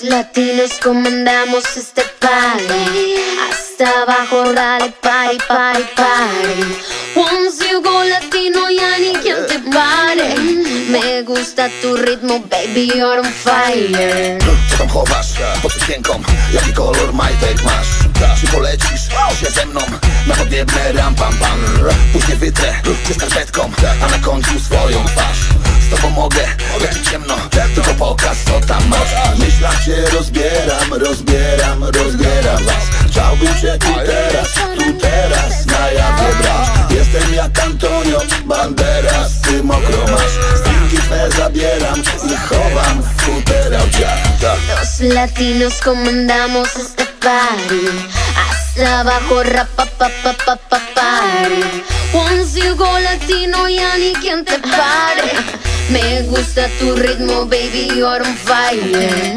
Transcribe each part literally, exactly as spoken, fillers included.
Los latinos comandamos este party. Hasta abajo, dale, party, party, party. Once you go latino, ya ni quien te pare. Me gusta tu ritmo, baby, you're on fire. Czekam, chowasz, pod sukienką. Jaki kolor majtek masz? Czy polecisz się ze mną na podniebne ram, pam, pam. Później wytrę cię skarpetką, a na końcu swoją twarz. Z tobą mogę, leci ciemno, tylko pokaz co tam masz. W myślach się rozbieram, rozbieram, rozbieram was. Chciałbym się tu teraz, tu teraz na jawie brać. Jestem jak Antonio Banderas, ty mokro masz. Stinki twe zabieram i chowam w futerał dziada. Los latinos comandamos este party. Hasta abajo, rapa, pa, pa, pa, pa, party. Once you go latino, ya ni quien te pare. Me gusta tu ritmo, baby, you're on fire.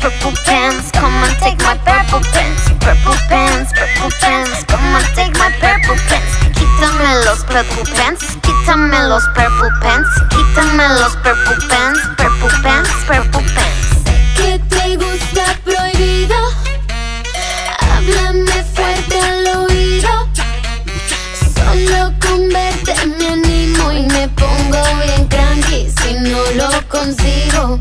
Purple pants, purple pants, come on, take my purple pants. Purple pants, purple pants, come on, take my purple pants. Quítame los purple pants, quítame los purple pants, quítame los purple pants, purple pants, purple pants. Sé que te gusta prohibido, háblame fuerte al oído. Solo con verte me animo y me pongo bien cranky si no lo consigo.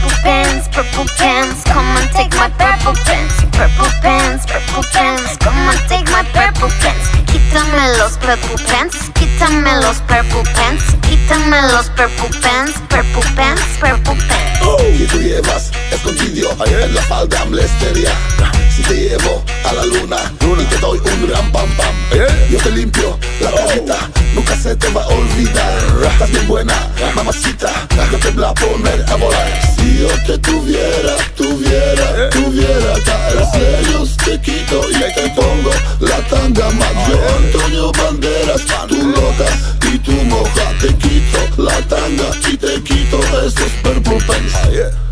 Purple pants, purple pants, come on, take my purple pants. Purple pants, purple pants, come on, take my purple pants. Quítame los purple pants, quítame los purple pants, quítame los purple pants, purple pants, purple pants. Oh, que tú llevas escondido en la falda amlesteria. Si te llevo a la luna, y te doy un gran pam pam. Yo te limpio la carita, nunca se te va a olvidar. Estás bien buena, mamacita, yo te voy a poner a volar. Si yo te tuviera, tuviera, tuviera caras serios, te quito y te pongo la tanga más. Yo Antonio Banderas, tú loca y tú moja. Te quito la tanga y te quito esos purple pants.